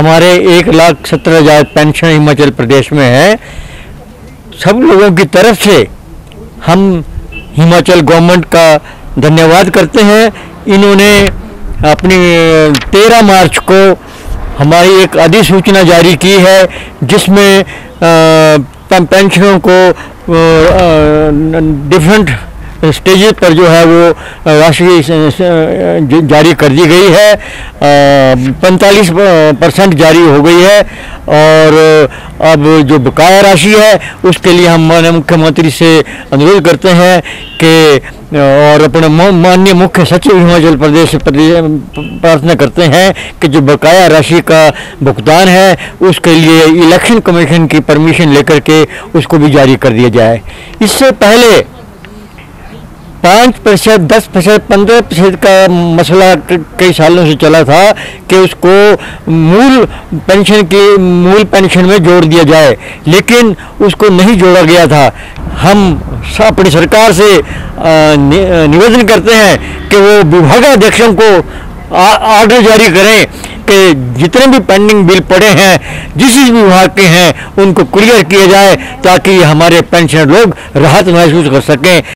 हमारे 1,17,000 पेंशन हिमाचल प्रदेश में है। सब लोगों की तरफ से हम हिमाचल गवर्नमेंट का धन्यवाद करते हैं। इन्होंने अपनी 13 मार्च को हमारी एक अधिसूचना जारी की है जिसमें पेंशनों को डिफरेंट स्टेजेस पर जो है वो राशि जारी कर दी गई है। 45% जारी हो गई है और अब जो बकाया राशि है उसके लिए हम माननीय मुख्यमंत्री से अनुरोध करते हैं कि और अपने माननीय मुख्य सचिव हिमाचल प्रदेश से प्रार्थना करते हैं कि जो बकाया राशि का भुगतान है उसके लिए इलेक्शन कमीशन की परमिशन लेकर के उसको भी जारी कर दिया जाए। इससे पहले 5%, 10%, 15% का मसला कई सालों से चला था कि उसको मूल पेंशन में जोड़ दिया जाए, लेकिन उसको नहीं जोड़ा गया था। हम अपनी सरकार से निवेदन करते हैं कि वो विभागाध्यक्षों को ऑर्डर जारी करें कि जितने भी पेंडिंग बिल पड़े हैं जिस विभाग के हैं उनको क्लियर किया जाए ताकि हमारे पेंशनर लोग राहत महसूस कर सकें।